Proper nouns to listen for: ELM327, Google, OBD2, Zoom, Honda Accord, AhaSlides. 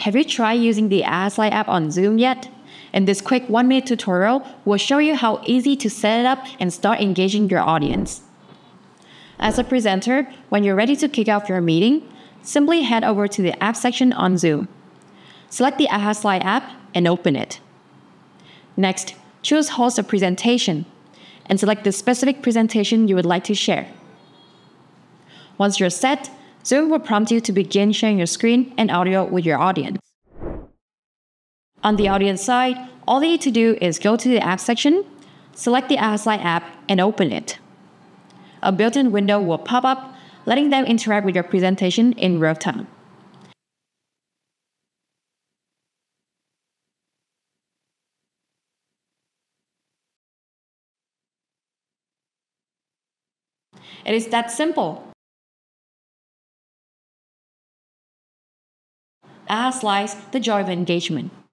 Have you tried using the AhaSlides app on Zoom yet? In this quick 1-minute tutorial, we'll show you how easy to set it up and start engaging your audience. As a presenter, when you're ready to kick off your meeting, simply head over to the app section on Zoom. Select the AhaSlides app and open it. Next, choose Host a Presentation and select the specific presentation you would like to share. Once you're set, Zoom will prompt you to begin sharing your screen and audio with your audience. On the audience side, all you need to do is go to the app section, select the AhaSlides app, and open it. A built-in window will pop up, letting them interact with your presentation in real time. It is that simple. AhaSlides, the joy of engagement.